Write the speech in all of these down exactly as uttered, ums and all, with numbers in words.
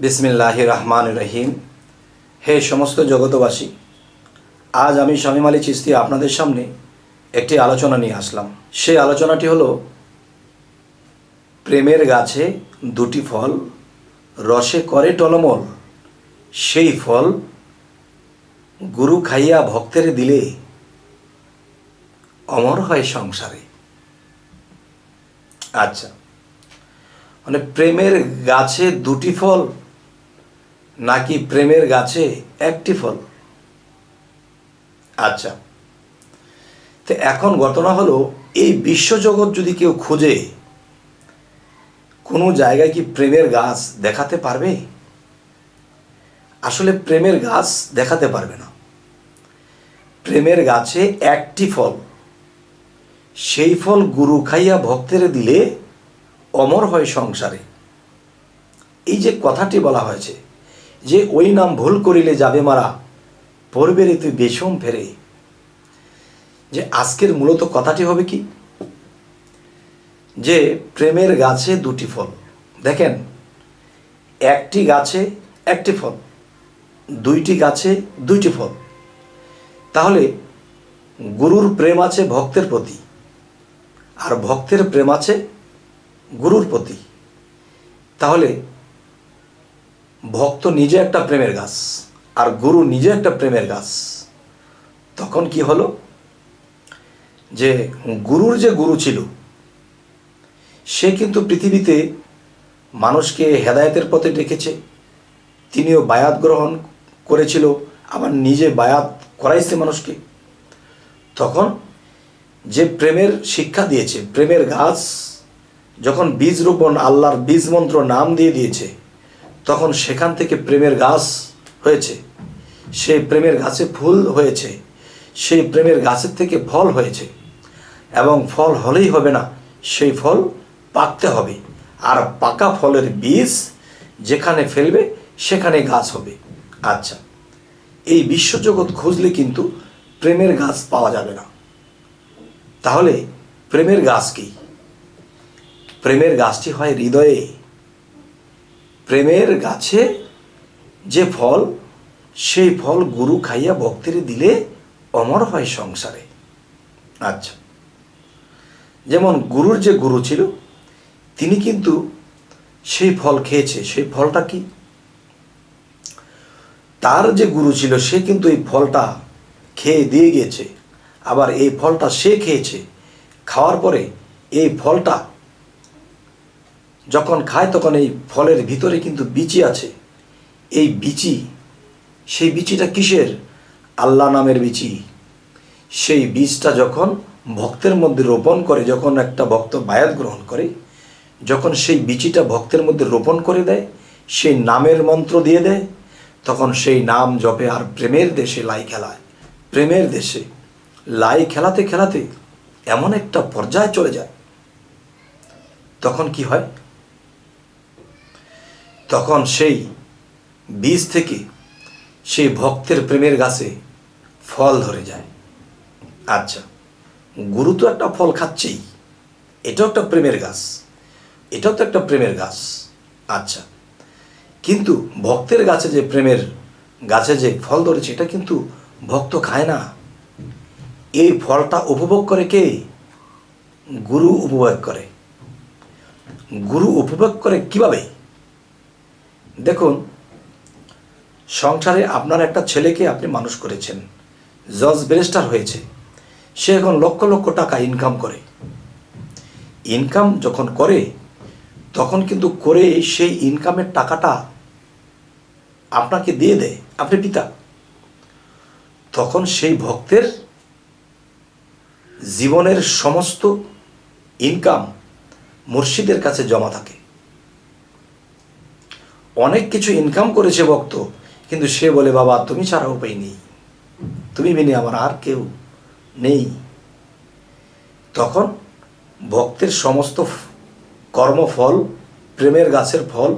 बिस्मिल्लाहिर रहमानिर रहीम। हे समस्त जगतवासी, आज आमी शामीम आली चिस्ती आपनादेर सामने एकटी आलोचना निये आसलाम। सेई आलोचनाटी हलो प्रेमेर गाछे दुटी फल रसे करे टलमल, सेई फल गुरु खाइया भक्तेर दिले अमर हय संसारे। अच्छा, माने प्रेमेर गाछे दुटी फल नाकि प्रेमेर गाछे एकटी फल? अच्छा, तो एखन घटना हलो ये विश्वजगत यदि केउ खोजे कोनो जायगाय कि प्रेमेर गाछ देखाते पारबे? आसले प्रेमेर गाछ देखाते पारबे ना। प्रेमेर गाछे एकटी फल, सेई फल गुरु खाइया भक्तेर दिले अमर हय संसारे। এই যে কথাটি বলা হয়েছে যে ওই নাম ভুল করিলে যাবে মারা, পড়বে রে তুই বেশম ফেরে, যে আজকের মূলত কথাটি হবে কি, যে প্রেমের গাছে দুটি ফল। দেখেন, একটি গাছে একটি ফল, দুইটি গাছে দুইটি ফল। তাহলে গুরুর প্রেম আছে ভক্তের প্রতি, আর ভক্তের প্রেম আছে गुरुर प्रति। ताहले भक्त निजे एक प्रेमेर गाछ और गुरु निजे एक प्रेमेर गाछ, तखन कि हलो जे गुरुर जे गुरु छिलो से किन्तु पृथिवीते मानुष के हेदायतेर पथे डेकेछे, तिनिओ बायात ग्रहण करेछिलो, आबार निजे बायात कराइछे मानुष के। तखन जे प्रेमेर शिक्षा दिएछे, प्रेमेर गाछ जखन बीज रोपण आल्लार बीज मंत्र नाम दिए दिए तखन सेखान थेके प्रेमेर गाछ हयेछे, सेई प्रेमेर गाछे फुल हयेछे, सेई प्रेमेर गाछेर थेके फल हयेछे एबं फल हलेई हबे ना, सेई फल पाकते हबे। आर पाका फलेर बीज जेखाने फेलबे सेखाने गाछ हबे। अच्छा, एई विश्वजगत खुजले किन्तु प्रेमेर गाछ पावा जाबे ना। ताहले प्रेमेर गाछ कि? प्रेमेर गाछटी हय हृदये। प्रेमेर गाछे जे फल सेई फल गुरु खाइया भक्तेर दिले अमर हय संसारे। अच्छा, जेमन गुरुर जे गुरु छिलो तिनि किन्तु सेई फल खेयेछे, सेई फलटा कि? तार जे गुरु छिलो से किन्तु एई फलटा खेये दिये गेछे, आबार एई फलटा से खेयेछे। खाओयार परे एई फलटा जखन खाय तखन एई फलेर भितरे किन्तु बीची आछे। एई बीची, सेई बीचीटा किसेर? आल्लाह नामेर बीची। सेई बीजटा जखन भक्तेर मध्य रोपण करे, जखन एकटा भक्त बायात ग्रहण करे, जखन सेई बीचीटा भक्तेर मध्य रोपण करे देय, सेई नामेर मंत्र दिये देय, तखन सेई नाम जपे आर प्रेमेर देशे लाई खेलाय। प्रेमेर देशे लाई खेलाते खेलाते एमन एकटा पर्याये चले जाय, तखन कि हय? तखन सेई बीज थेके सेई भक्तेर प्रेमेर गाछे फल धरे जाए। अच्छा, गुरु तो एक फल खाच्छेई, एटाओ एक प्रेमेर गाछ, एटाओ तो एक प्रेमेर गाछ। अच्छा, किन्तु भक्तेर गाछे जे प्रेमेर गाछे जे फल धरेछे एटा किन्तु भक्त खाय ना, एई फलटा उपभोग करे के? गुरु उपभोग करे। गुरु उपभोग करे किभाबे? দেখুন, সংসারে আপনার একটা ছেলেকে আপনি মানুষ করেছেন, জজ ব্যারিস্টার হয়েছে, সে এখন লক্ষ লক্ষ টাকা ইনকাম করে। ইনকাম যখন করে তখন কিন্তু করে সেই ইনকামের টাকাটা আপনাকে দিয়ে দেয় আপনি পিতা, তখন সেই ভক্তের জীবনের সমস্ত ইনকাম মুর্শিদের কাছে জমা থাকে। অনেক কিছু ইনকাম করেছে ভক্ত, কিন্তু সে বলে বাবা তুমি ছাড়া উপায় নেই, তুমি বিনা আমার আর কেউ নেই। তখন ভক্তের সমস্ত কর্মফল প্রেমের গাছের ফল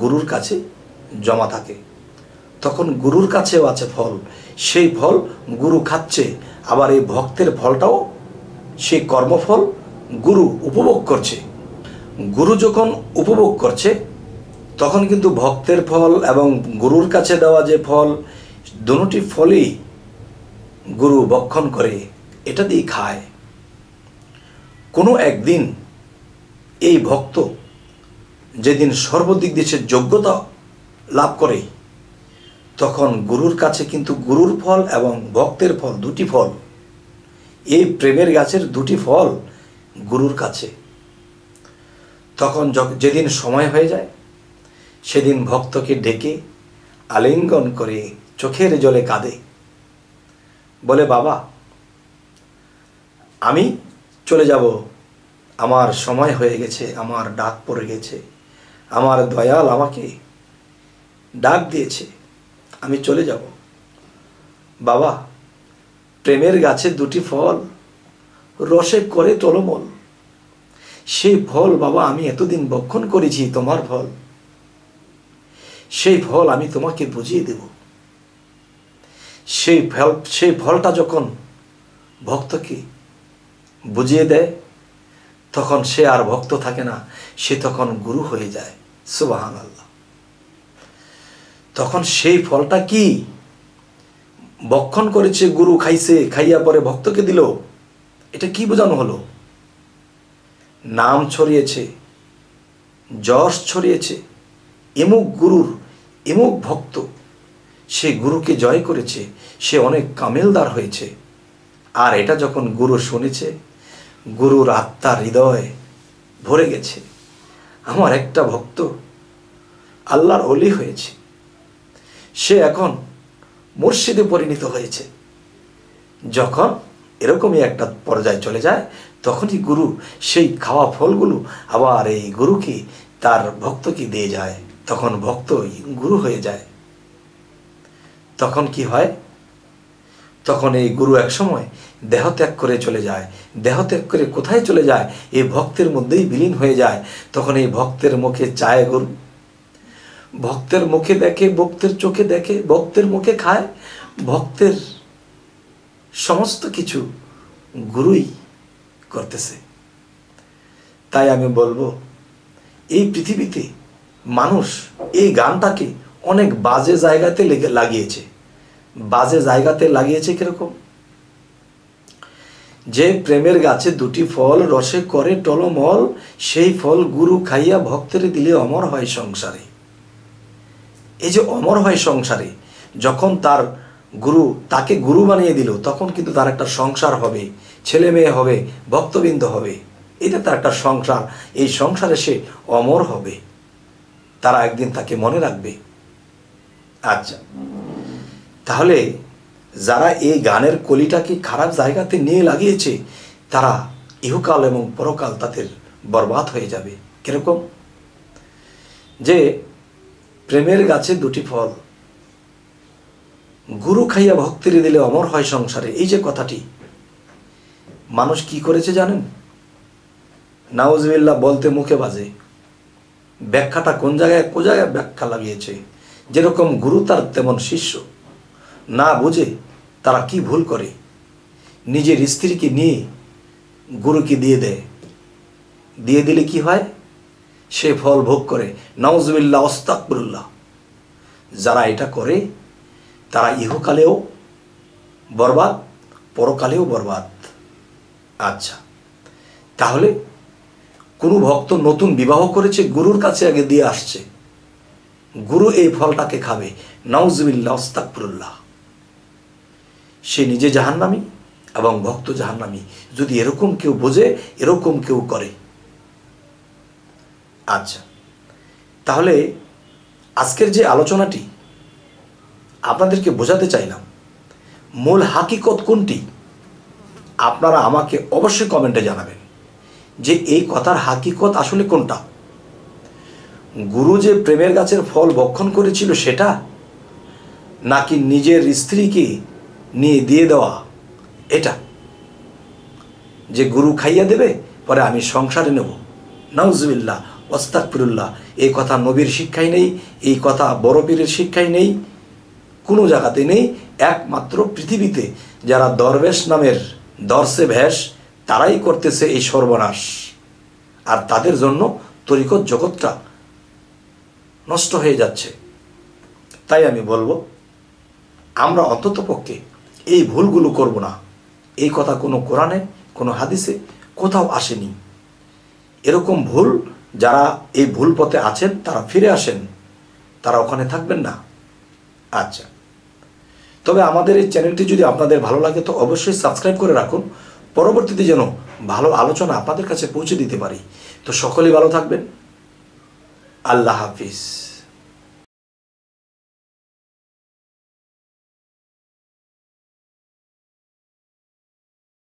গুরুর কাছে জমা থাকে, তখন গুরুর কাছেও আছে ফল, সেই ফল গুরু খাচ্ছে। আবার এই ভক্তের ফলটাও সেই কর্মফল গুরু উপভোগ করছে। গুরু যখন উপভোগ করছে তখন কিন্তু ভক্তের ফল এবং গুরুর কাছে দেওয়া যে ফল দুটোটি ফলই গুরু ভক্ষণ করে, এটা দিয়ে খায়। কোনো একদিন এই ভক্ত যেদিন সর্বদিক দিয়ে সে যোগ্যতা লাভ করে তখন গুরুর কাছে কিন্তু গুরুর ফল এবং ভক্তের ফল দুটি ফল, এই প্রেমের গাছের দুটি ফল গুরুর কাছে। তখন যেদিন সময় হয়ে যায় সেদিন ভক্তকে ডেকে আলিঙ্গন করে চোখের জলে কাঁদে, বলে বাবা আমি চলে যাব, আমার সময় হয়ে গেছে, আমার ডাক পড়ে গেছে, আমার দয়াল আমাকে ডাক দিয়েছে, আমি চলে যাব। বাবা প্রেমের গাছে দুটি ফল রসে করে তলমল, সেই ফল বাবা আমি এতদিন ভক্ষণ করেছি তোমার ফল, সেই ফল আমি তোমাকে বুঝিয়ে দেব। সেই ফল সেই ফলটা যখন ভক্তকে বুঝিয়ে দেয় তখন সে আর ভক্ত থাকে না, সে তখন গুরু হয়ে যায়। সুবহানাল্লাহ। তখন সেই ফলটা কি ভক্ষণ করেছে গুরু, খাইছে, খাইয়া পরে ভক্তকে দিল, এটা কি বোঝানো হলো? নাম ছড়িয়েছে, যশ ছড়িয়েছে, এমুক গুরুর এমুক ভক্ত সে গুরুকে জয় করেছে, সে অনেক কামেলদার হয়েছে। আর এটা যখন গুরু শুনেছে গুরুর আত্মা হৃদয় ভরে গেছে, আমার একটা ভক্ত আল্লাহর ওলি হয়েছে, সে এখন মুর্শিদে পরিণত হয়েছে। যখন এরকমই একটা পর্যায়ে চলে যায় তখনই গুরু সেই খাওয়া ফলগুলো আবার এই গুরুকে তার ভক্তকে দিয়ে যায়, তখন ভক্ত গুরু হয়ে যায়। তখন কি হয়? তখন এই গুরু একসময় দেহ ত্যাগ করে চলে যায়, দেহ ত্যাগ করে কোথায় চলে যায়? এই ভক্তের মধ্যেই বিলীন হয়ে যায়। তখন এই ভক্তের মুখে চায় গুরু, ভক্তের মুখে দেখে, ভক্তের চোখে দেখে, ভক্তের মুখে খায়, ভক্তের সমস্ত কিছু গুরুই করতেছে। তাই আমি বলবো এই পৃথিবীতে মানুষ এই গানটাকে অনেক বাজে জায়গাতে লাগিয়েছে। বাজে জায়গাতে লাগিয়েছে কিরকম? যে প্রেমের গাছে দুটি ফল রসে করে টলমল, সেই ফল গুরু খাইয়া ভক্তের দিলে অমর হয় সংসারে। এই যে অমর হয় সংসারে, যখন তার গুরু তাকে গুরু বানিয়ে দিল তখন কিন্তু তার একটা সংসার হবে, ছেলে মেয়ে হবে, ভক্তবৃন্দ হবে, এটা তার একটা সংসার। এই সংসারে সে অমর হবে, তারা একদিন তাকে মনে রাখবে। আচ্ছা, তাহলে যারা এই গানের কলিটাকে খারাপ জায়গাতে নিয়ে লাগিয়েছে তারা ইহকাল এবং পরকাল তাদের বরবাদ হয়ে যাবে। কিরকম? যে প্রেমের গাছে দুটি ফল গুরু খাইয়া ভক্তের দিলে অমর হয় সংসারে, এই যে কথাটি মানুষ কি করেছে জানেন? নাউজুবিল্লাহ, বলতে মুখে বাজে। ব্যাখ্যাটা কোন জায়গায় কোন জায়গায় ব্যাখ্যা লাগিয়েছে? যেরকম গুরু তার তেমন শিষ্য। না বুঝে তারা কি ভুল করে, নিজের স্ত্রীকে নিয়ে গুরুকে দিয়ে দেয়, দিয়ে দিলে কি হয়? সে ফল ভোগ করে। নাউজুবিল্লাহ, আস্তাগফিরুল্লাহ। যারা এটা করে তারা ইহকালেও বরবাদ, পরকালেও বরবাদ। আচ্ছা, তাহলে কোনো ভক্ত নতুন বিবাহ করেছে, গুরুর কাছে আগে দিয়ে আসছে, গুরু এই ফলটাকে খাবে, নাউজুবিল্লাহ, আস্তাগফিরুল্লাহ। সে নিজে জাহান্নামী এবং ভক্ত জাহান্নামী, যদি এরকম কেউ বোঝে, এরকম কেউ করে। আচ্ছা, তাহলে আজকের যে আলোচনাটি আপনাদেরকে বোঝাতে চাইলাম, মূল হাকিকত কোনটি আপনারা আমাকে অবশ্যই কমেন্টে জানাবেন যে এই কথার হাকিকত আসলে কোনটা। গুরু যে প্রেমের গাছের ফল ভক্ষণ করেছিল সেটা, নাকি নিজের স্ত্রীকে নিয়ে দিয়ে দেওয়া এটা, যে গুরু খাইয়া দেবে পরে আমি সংসারে নেব? নাউজুবিল্লাহ, আস্তাগফিরুল্লাহ। এই কথা নবীর শিক্ষায় নেই, এই কথা বড় পীরের শিক্ষায় নেই, কোনো জায়গাতে নেই। একমাত্র পৃথিবীতে যারা দরবেশ নামের দর্শে ভ্যাস তারাই করতেছে এই সর্বনাশ, আর তাদের জন্য তরিকত জগৎটা नष्ट हो जाच्छे। ताई आमी बोलबो आमरा अंततपक्षे एई भूलगुलो करब ना। एई कथा कोनो कुराने कोनो हादिसे कोथाओ आसेनी। एरकम भूल যারা এই ভুল পথে আছেন তারা ফিরে আসেন, তারা ওখানে থাকবেন না। আচ্ছা, তবে আমাদের এই চ্যানেলটি যদি আপনাদের ভালো লাগে তো অবশ্যই সাবস্ক্রাইব করে রাখুন, পরবর্তীতে যেন ভালো আলোচনা আপনাদের কাছে পৌঁছে দিতে পারি। তো সকলেই ভালো থাকবেন। আল্লাহ হাফিজ।